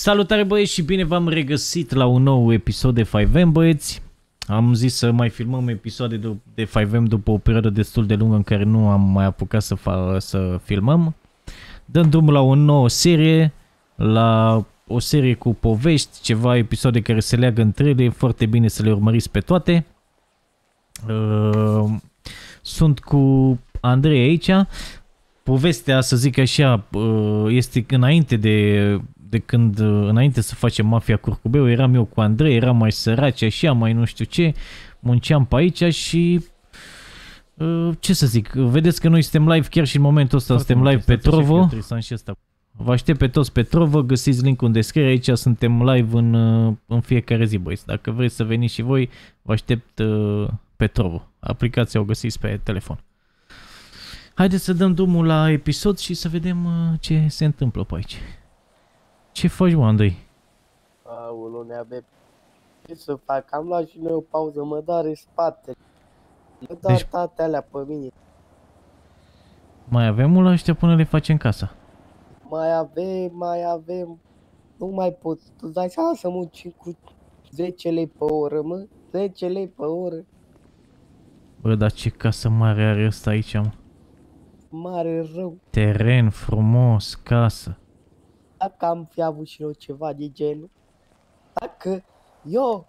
Salutare băieți și bine v-am regăsit la un nou episod de 5M, băieți. Am zis să mai filmăm episoade de 5M după o perioadă destul de lungă în care nu am mai apucat să filmăm. Dăm drumul la o nouă serie, la o serie cu povești, ceva episoade care se leagă între ele, foarte bine să le urmăriți pe toate. Sunt cu Andrei aici. Povestea, să zic așa, este înainte de când, înainte să facem Mafia Curcubeu, eram eu cu Andrei, eram mai săraci, așa, mai nu știu ce, munceam pe aici și, ce să zic, vedeți că noi suntem live chiar și în momentul ăsta, suntem live pe Trovo. Vă aștept pe toți pe Trovo, găsiți link-ul în descriere, aici suntem live în fiecare zi, băieți. Dacă vreți să veniți și voi, vă aștept pe Trovo, aplicația o găsiți pe telefon. Haideți să dăm drumul la episod și să vedem ce se întâmplă pe aici. Ce faci, mă, Andrei? Aoleu, ne-avem ce să fac, am luat și noi o pauză, mă doare spate. Mă doar toate alea pe mine. Mai avem ăla ăștia până le facem casa? Mai avem, nu mai pot, tu dai seama să muncim cu 10 lei pe oră, mă? 10 lei pe oră. Bă, dar ce casă mare are ăsta aici, mă? Mare rău. Teren frumos, casă. Dacă am fi avut și eu ceva de genul, dacă eu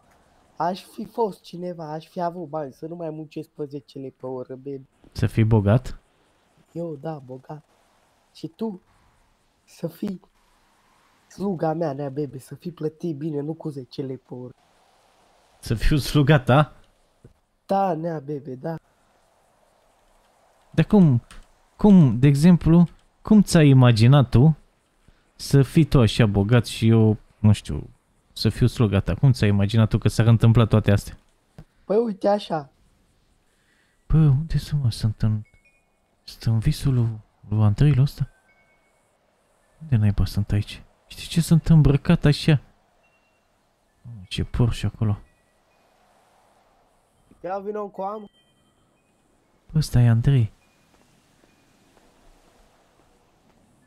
aș fi fost cineva, aș fi avut bani să nu mai muncesc pe 10 lei pe oră, baby. Să fii bogat? Eu, da, bogat. Și tu să fii sluga mea, nea, baby, să fii plătit bine, nu cu 10 lei pe oră. Să fiu sluga ta? Da, nea, baby, da. Dar cum, de exemplu, cum ți-ai imaginat tu să fii tu așa bogat și eu, nu știu, să fiu sluga ta? Cum ți-ai imaginat tu că s-ar întâmpla toate astea? Păi uite așa. Păi unde sunt, mă? Sunt în visul lui Andreilor ăsta? Unde naiba sunt aici? Știi ce, sunt îmbrăcat așa? Ce Porsche acolo. Ia vină cu am. Păi ăsta e Andrei.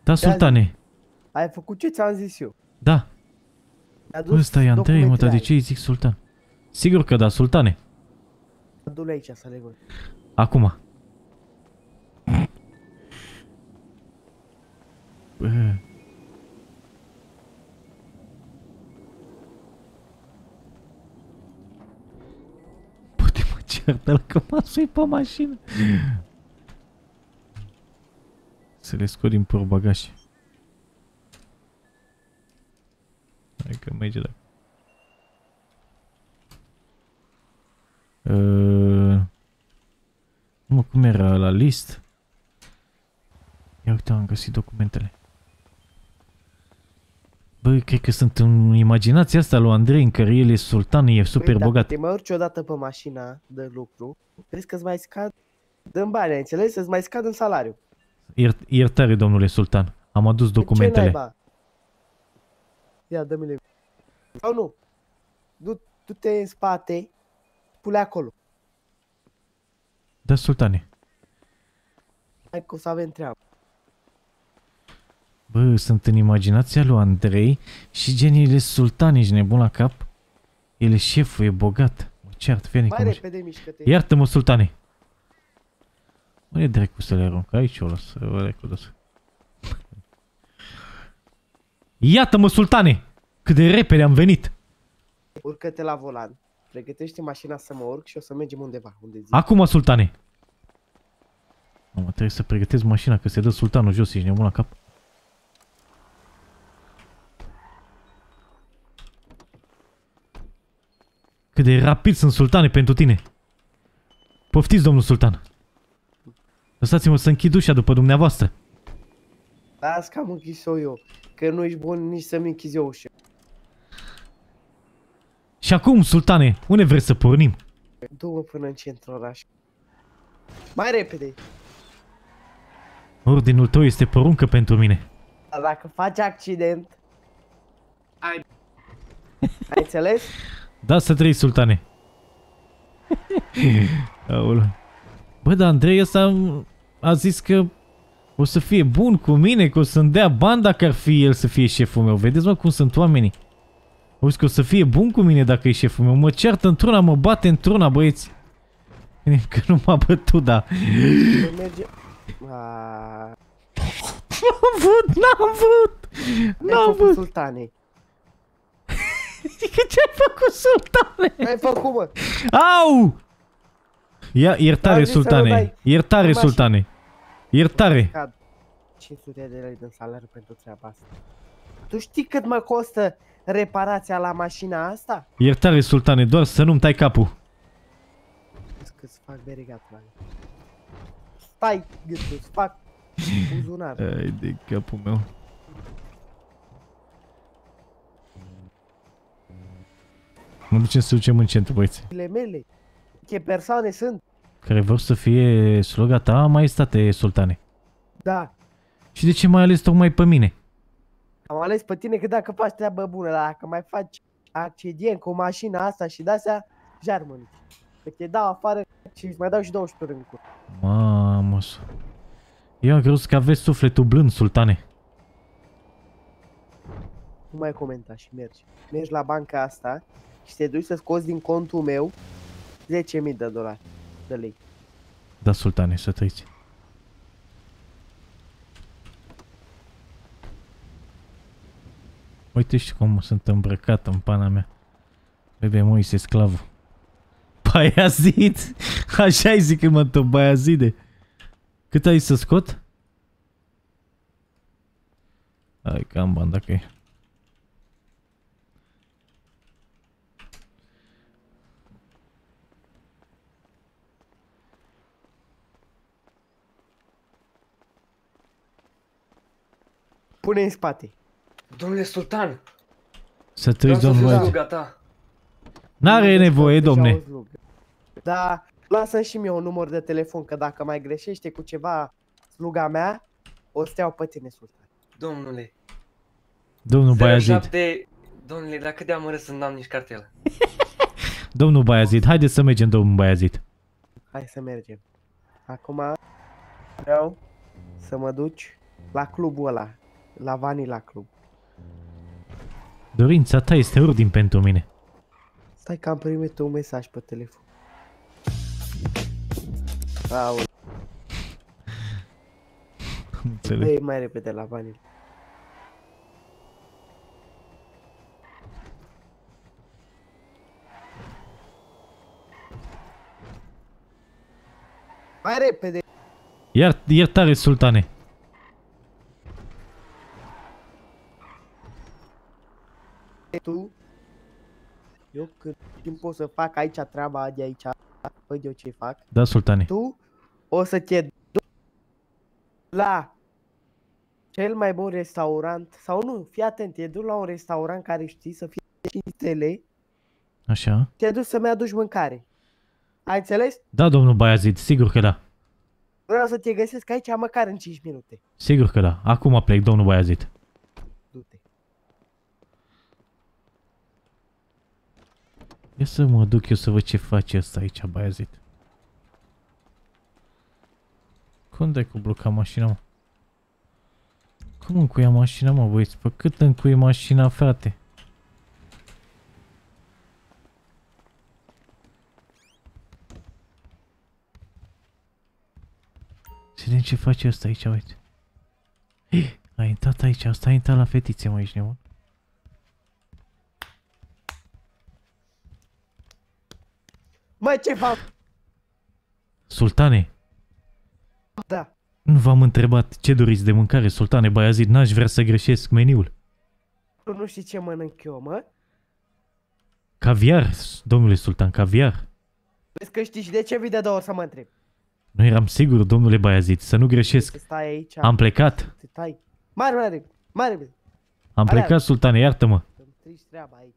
Da, sultane. Ai făcut ce ți-am zis eu? Da. Ăsta e Andrei, mă, dar de ce îi zic sultan? Sigur că da, sultane. Du-l aici să le văd. Acum. Bă. Poate mă ceartă la că m-am pe mașină. Să le scot din portbagaj. Hai că merge, da. Mă, cum era la list? Ia uite, am găsit documentele. Băi, cred că sunt în imaginația asta lui Andrei, în care el e sultan, e super bogat. Te mai urci odată pe mașina de lucru, crezi că îți mai scad din bani, ai înțeles? Îți mai scad în salariu. Iertare, domnule sultan, am adus documentele. Ce naiba? Ia, dă-mi le... Sau nu? Du-te în spate, pule acolo. Da, sultane. Hai că o să avem treabă. Bă, sunt în imaginația lui Andrei și geniile sultane, ești nebun la cap. El e șeful, e bogat. Mă ceartă, fie nică. Mai repede mișcă-te. Iartă-mă, sultane. Unde dracu să le arunc? Aici o las, o recunosc. Iată-mă, sultane! Cât de repede am venit! Urcă-te la volan. Pregătește mașina să mă urc și o să mergem undeva. Unde zic. Acum, sultane! Mă, trebuie să pregătesc mașina, că se dă sultanul jos, ești nebun la cap. Cât de rapid sunt, sultane, pentru tine! Poftiți, domnul sultan! Lăsați-mă să închid ușa după dumneavoastră! Las că am închis-o eu, că nu ești bun nici să-mi închizi eu ușa. Și acum, sultane, unde vreți să pornim? Du-mă până în centrul oraș. Mai repede! Ordinul tău este poruncă pentru mine. Dacă faci accident... Ai înțeles? Da, să trăiești, sultane. Aoleu. Bă, dar Andrei ăsta a zis că O să fie bun cu mine, că o să-mi dea bani dacă ar fi el să fie șeful meu. Vedeți, mă, cum sunt oamenii. Auzi că o să fie bun cu mine dacă e șeful meu. Mă ceartă într-una, mă bate într-una, băieți. Că nu m-a bătut, da. N-am vrut. Sultanei. Ce-ai făcut, sultane? N-ai făcut, mă. Au! Ia, iertare, sultane. Iertare, sultane. Iertare. 500 de lei din salariu pentru treaba asta. Tu știi cât mă costă reparația la mașina asta? Iertare, sultane, doar să nu-mi tai capul. Că-ți fac berigat, frate. Stai, gâtul, îți fac buzunar. Ai de capul meu. Nu ducem să ducem în centru, băieți. Mele, ce persoane sunt. Care vor să fie sluga ta, maestate, sultane. Da. Și de ce m-ai ales tocmai pe mine? Am ales pe tine că dacă faci treabă bună, dacă mai faci accident cu mașina asta și de-astea, jarmănici. Că te dau afară și îți mai dau și 12 râncuri. Mamă, eu am crezut că aveți sufletul blând, sultane. Nu mai comenta și mergi. Mergi la banca asta și te duci să scoți din contul meu 10.000 de dolari. De lei. Da, sultane, să trăiți. Uite și cum sunt îmbrăcat în pana mea. Bebe, mă, este sclavul. Baiazid? Așa-i zic, mă, tot baiazide. Cât ai să scot? Hai că am bani dacă e. Pune în spate. Domnule sultan! Să treci, domnule. N-are nevoie, domne. Da, lasă-mi și mie un număr de telefon, că dacă mai greșește cu ceva sluga mea, o să te iau pe tine, sultan. Domnule. Domnul Baiazid. Domnule, dacă de amărât să n-am nici cartelă. Domnul Baiazid, haideți să mergem, domnul Baiazid. Hai să mergem. Acum vreau să mă duci la clubul ăla, la Vanilla Club. Dorința ta este ordin pentru mine. Stai că am primit un mesaj pe telefon. Aole. Dă-i mai repede la banii. Mai repede. Iertare, sultane. Tu? Eu cât timp pot să fac aici treaba de aici, văd eu ce fac. Da, sultane. Tu o să te duci la cel mai bun restaurant, sau nu, fii atent, te duci la un restaurant care știi să fie 5 stele. Așa. Te duci să-mi aduci mâncare. Ai înțeles? Da, domnul Baiazid, sigur că da. Vreau să te găsesc aici măcar în 5 minute. Sigur că da, acum plec, domnul Baiazid. Du-te. Ia să mă duc eu să văd ce face ăsta aici, Baiazid. Cum dai cu bloca mașina, mă? Cum încuia mașina, mă, băieți? Pe cât încuie mașina, frate? Să vedem ce face ăsta aici, uite. A intrat aici, asta a intrat la fetițe, mă, ești nebun. Mă, ce fac? Sultane? Da. Nu v-am întrebat ce doriți de mâncare, sultane Baiazid, n-aș vrea să greșesc meniul. Tu nu știi ce mănânc eu, mă? Caviar, domnule sultan, caviar. Vezi că știi și de ce vii de două ori să mă întreb. Nu eram sigur, domnule Baiazid, să nu greșesc. Stai aici. Am plecat. Stai. Mare. Am plecat, sultane, iartă-mă. Îmi strici treaba aici.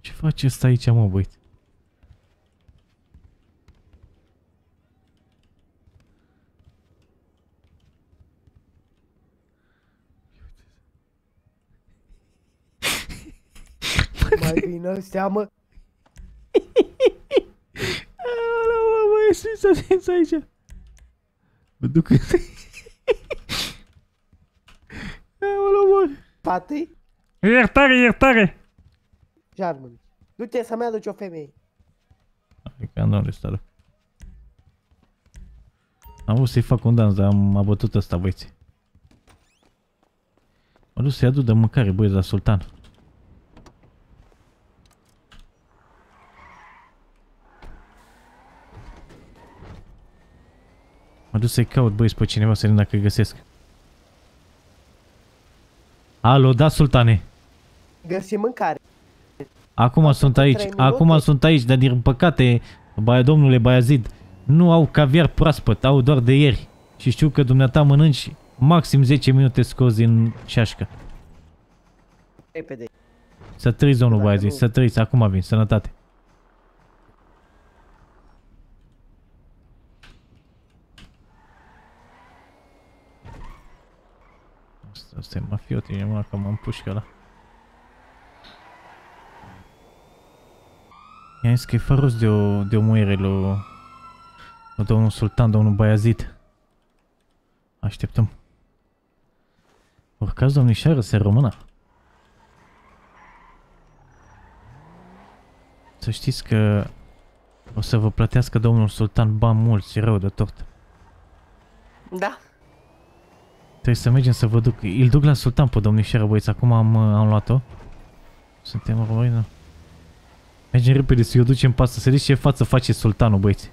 Ce face ăsta aici, mă, băieți? mai bine seamă. Ala, mă, e sens aici. Mă duc. Ala, mă. Pati? Iertare, iertare. Jarman, du-te să-mi aduci o femeie. Adică nu are stare. Am vrut să-i fac un dans, dar am abătut ăsta, băieți. M-a dus să-i aduc de mâncare, băieți, la sultan. M-a dus să-i caut, băieți, pe cineva, să-i dacă îi găsesc. Alo, da, sultane? Găsim mâncare. Acum sunt aici, acum sunt aici, dar din păcate, domnule Baiazid, nu au caviar proaspăt, au doar de ieri. Și știu că dumneata mănânci maxim 10 minute scoți din șașcă. Repede. Să trăiți, domnul Baiazid, să trăiți, acum vin, sănătate. Asta e mafiot, e mâna că mă împușcă ăla. I-am zis că e fără rost de o muiere lui domnul sultan, domnul Baiazid. Așteptăm. Urcați, domnișoară, se română. Să știți că o să vă plătească domnul sultan bani mulți, rău de tot. Da. Trebuie să mergem să vă duc. Îl duc la sultan pe domnișoară, băieți. Acum am luat-o. Suntem români. Mergem repede să-i o ducem pe asta. Să zici ce față face sultanul, băieți.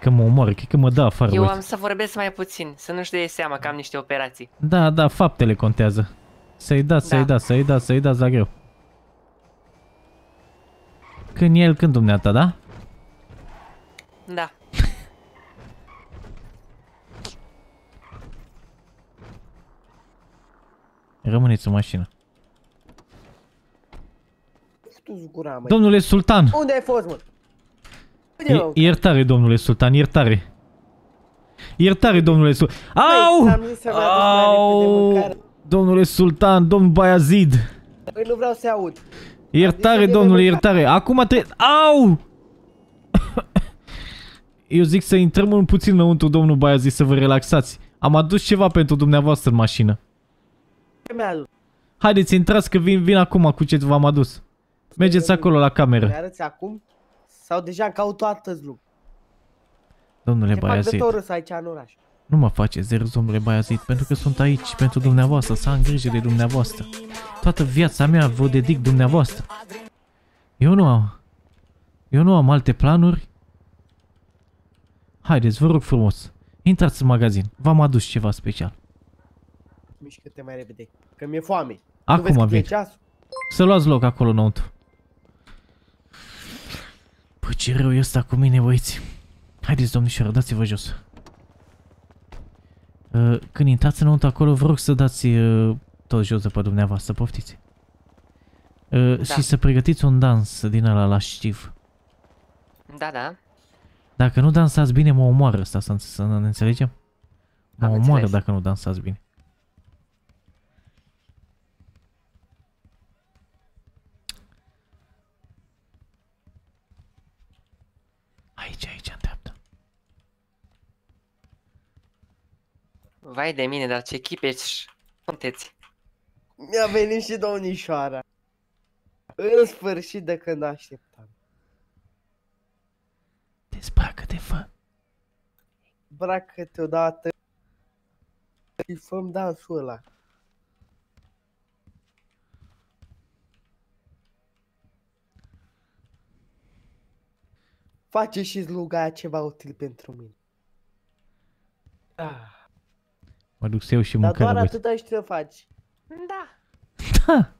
Că mă omoară, cred că mă dă afară. Eu am să vorbesc mai puțin, să nu-și dea seama că am niște operații. Da, da, faptele contează. Să-i dați, da. Să-i dați la greu. Când el, când dumneata, da? Da. Rămâneți în mașină. Zgura, domnule sultan! Unde ai fost, mă? Iertare, domnule sultan, iertare. Iertare, domnule sultan. Au! Au! Domnule sultan, domnul Baiazid. Păi nu vreau să aud. Iertare, domnule, iertare. Acum te... Au! Eu zic să intrăm un puțin înăuntru, domnul Baiazid, să vă relaxați. Am adus ceva pentru dumneavoastră în mașină. Ce mi-a adus? Haideți, intrați că vin acum cu ce v-am adus. Mergeți acolo la cameră. Ne arăți acum? Sau deja caut toată zlub. Domnule Baiazid, nu mă faceți rău, domnule Baiazid, pentru că sunt aici pentru dumneavoastră, să am grijă de dumneavoastră. Toată viața mea vă dedic dumneavoastră. Eu nu am alte planuri. Haideți, vă rog frumos, intrați în magazin, v-am adus ceva special. Mișcă-te mai repede, că mi-e foame. Acum vin. Să luați loc acolo înăuntru. Păi ce rău e ăsta cu mine, băieți. Haideți, domnișoară, dați-vă jos. Când intrați înăuntru acolo, vă rog să dați tot jos de pe dumneavoastră, poftiți. Da. Și să pregătiți un dans din ăla la știv. Da, da. Dacă nu dansați bine, mă omoară ăsta, să ne înțelegem. Mă omoară dacă nu dansați bine. Aici, în dreapta. Vai de mine, dar ce chipeți sunteți. Mi-a venit și domnișoara. În sfârșit, de când așteptam. Dezbracă-te, fă. Bracă-te odată și fă-mi dansul ăla. Face și sluga ceva util pentru mine. Ah. Mă duc să iau și mâncare. Dar doar atâta știi să faci. Da. Da.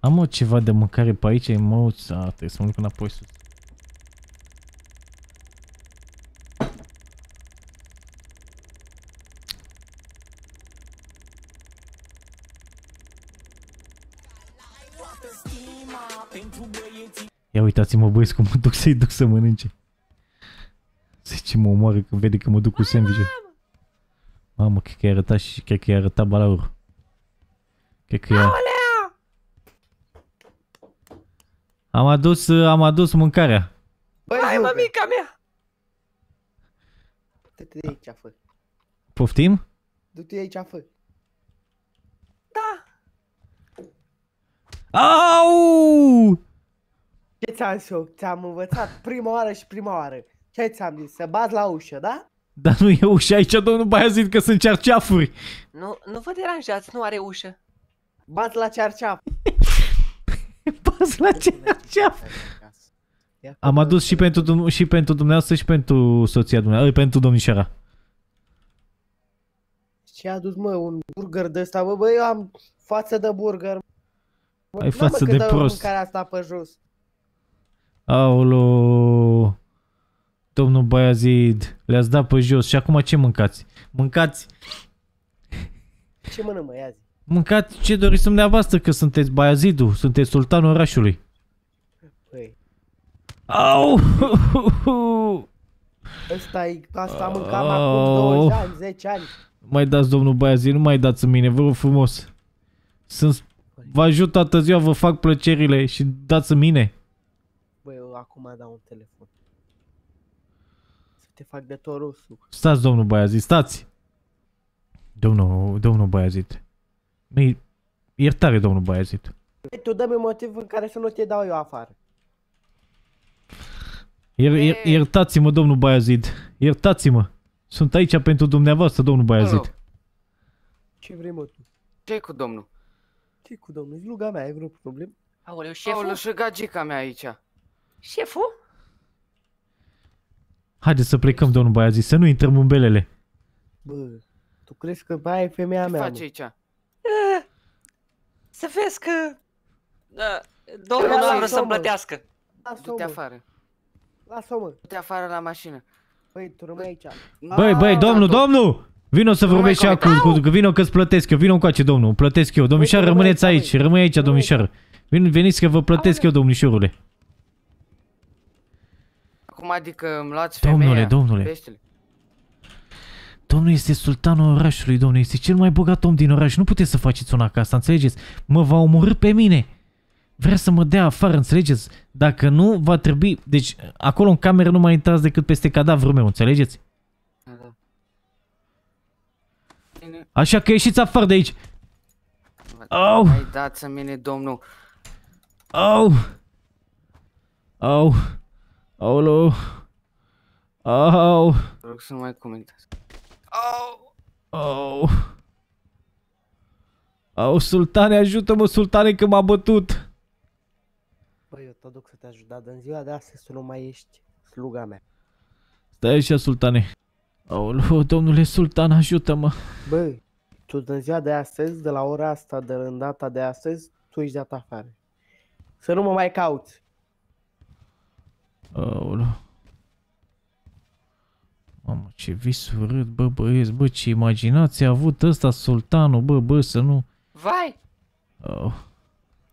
Am o ceva de mâncare pe aici, e măuț. Ah, trebuie să mă duc înapoi sus. Ia uitați-mă, băieți, cum mă duc să-i duc să mănânce. Ce mă omoară când vede că mă duc cu sandwich-ul. Mamă, cred că i-a arătat și cred că i-a arătat balaurul. Cred că e... Am adus mâncarea. Hai, mămica mea! Du-te de aici, fă. Poftim? Du-te de aici, fă. Da! Au! Ce ți-am zis eu? Ți-am învățat prima oară și prima oară. Ce ți-am zis? Să bați la ușă, da? Dar nu e ușa aici, domnul Baiazit, că sunt cerceafuri. Nu, nu vă deranjați, nu are ușă. Bați la cerceaf. Bați la cerceaf. Am adus și pentru, și pentru dumneavoastră și pentru soția dumneavoastră, pentru domnișoara. Ce a adus, mă, un burger de ăsta, bă, eu am față de burger. Ai față de prost. Mâncarea asta pe jos. Aolo, domnul Baiazid, le-ați dat pe jos și acum ce mâncați? Mâncați... Ce mănânc, mă, ia zi? Mâncați ce doriți dumneavoastră, că sunteți Baiazidul, sunteți sultanul orașului. Păi... Au! Asta am mâncat acum 20 ani, 10 ani. Mai dați, domnul Baiazid, nu mai dați în mine, vă rog frumos. Sunt... Vă ajut toată ziua, vă fac plăcerile și dați în mine. Băi, eu acum dau un telefon. Să te fac de tot rosul. Stați, domnul Baiazid, stați! Domnul Baiazid. Iertare, domnul Baiazid. Tu dă-mi motiv în care să nu te dau eu afară. Iertați-mă, domnul Baiazid. Iertați-mă. Sunt aici pentru dumneavoastră, domnul Baiazid. Ce vrei, mă, tu? Ce-i cu domnul? Ce-i cu domnul? E luga mea, ai vreo problemă? Aoleu, șeful? Aoleu, și gagica mea aici. Șeful? Haideți să plecăm, domnul Baiazid, să nu intrăm în belele. Bă, tu crezi că aia e femeia mea? Ce faci aici? Să vezi că... Domnul nu vrea să-mi plătească. Du-te afară. Lasă-o, mă. Du-te afară la mașină. Băi, tu rămâi aici. Băi, domnul! Vino să vorbești și acum, vino că-ți plătesc eu, vino încoace, domnul, plătesc eu. Domnișoară, rămâneți aici, rămâi aici, domnișoară. Veniți că vă plătesc eu, domnișorule. Acum adică îmi luați femeia? Domnule, peștele. Domnul este sultanul orașului, domnule, este cel mai bogat om din oraș, nu puteți să faceți una ca asta, înțelegeți? Mă va omorî pe mine. Vrea să mă dea afară, înțelegeți? Dacă nu, va trebui... Deci, acolo în cameră nu mai intrați decât peste cadavrul meu, înțelegeți? Așa că ieșiți afară de aici! Au! Mai dați-mi mine, domnul! Au! Au! Aoleu! Au! Vă rog să nu mai comentați. Au! Au! Au, sultane, ajută-mă, sultane, că m-a bătut! Băi, eu te duc să te ajut, dar în ziua de astăzi tu nu mai ești sluga mea. Stai așa, sultane. Aoleu, domnule sultan, ajută-mă! Băi, tu în ziua de astăzi, de la ora asta, de în data de astăzi, tu ești dat afară. Să nu mă mai cauți! Aoleu... Mamă, ce vis urât, bă, băieți, bă, ce imaginație a avut ăsta sultanul, bă, să nu... Vai! Oh.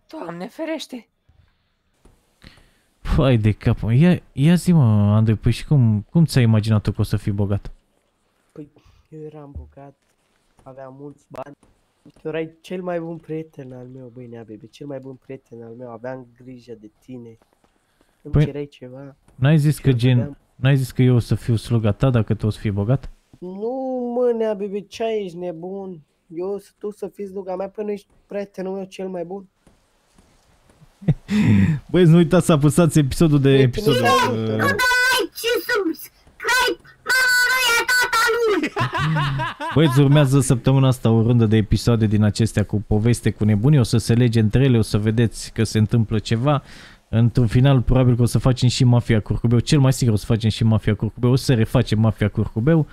Doamne ferește! Vai de capul, ia zi, mă, Andrei, păi și cum ți-ai imaginat tu că o să fii bogat? Păi, eu eram bogat, aveam mulți bani. Tu erai cel mai bun prieten al meu, băi, nea, bebe, cel mai bun prieten al meu, aveam grijă de tine. Îmi cereai ceva. N-ai zis că gen... N-ai zis că eu o să fiu sluga ta dacă tu o să fii bogat? Nu, mă, nea, bebe, ce ești nebun? Eu, tu să fii sluga mea, până ești prietenul meu cel mai bun. Băi, nu uitați să apăsați episodul de... Nu dai like și subscribe! Băieți, urmează săptămâna asta o rundă de episoade din acestea cu poveste cu nebunii. O să se lege între ele, o să vedeți că se întâmplă ceva. Într-un final, probabil că o să facem și Mafia Curcubeu. Cel mai sigur o să facem și Mafia Curcubeu. O să refacem Mafia Curcubeu.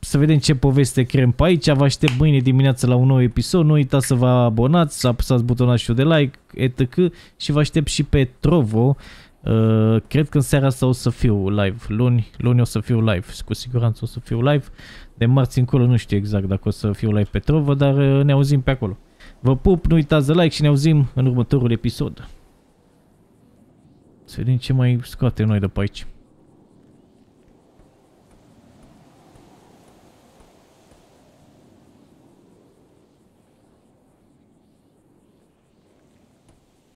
Să vedem ce poveste creăm pe aici. Vă aștept mâine dimineață la un nou episod. Nu uitați să vă abonați, să apăsați butonașul de like, etc. Și vă aștept și pe Trovo. Cred că în seara asta o să fiu live. Luni o să fiu live. Cu siguranță o să fiu live. De marți încolo nu știu exact dacă o să fiu live pe Trovo, dar ne auzim pe acolo. Vă pup, nu uitați de like și ne auzim în următorul episod. Să vedem ce mai scoatem noi de pe aici.